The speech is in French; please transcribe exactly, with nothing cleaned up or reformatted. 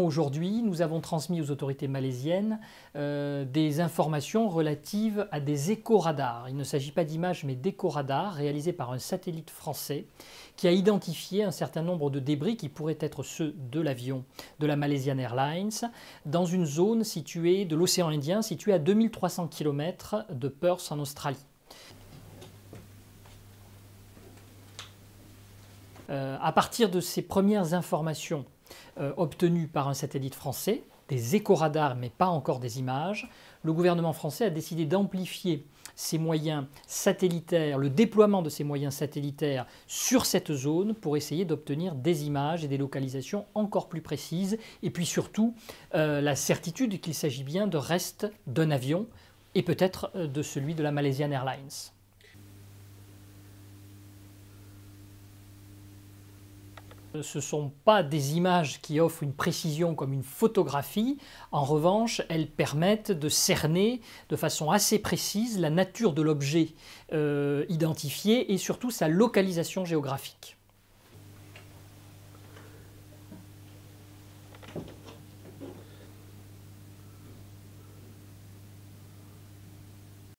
Aujourd'hui, nous avons transmis aux autorités malaisiennes euh, des informations relatives à des éco-radars. Il ne s'agit pas d'images mais d'éco-radars réalisés par un satellite français qui a identifié un certain nombre de débris qui pourraient être ceux de l'avion de la Malaysian Airlines dans une zone située de l'océan Indien, située à deux mille trois cents kilomètres de Perth en Australie. Euh, à partir de ces premières informations euh, obtenues par un satellite français, des éco-radars mais pas encore des images, le gouvernement français a décidé d'amplifier ses moyens satellitaires, le déploiement de ces moyens satellitaires sur cette zone pour essayer d'obtenir des images et des localisations encore plus précises et puis surtout euh, la certitude qu'il s'agit bien de restes d'un avion et peut-être de celui de la Malaysian Airlines. Ce ne sont pas des images qui offrent une précision comme une photographie. En revanche, elles permettent de cerner de façon assez précise la nature de l'objet euh, identifié et surtout sa localisation géographique.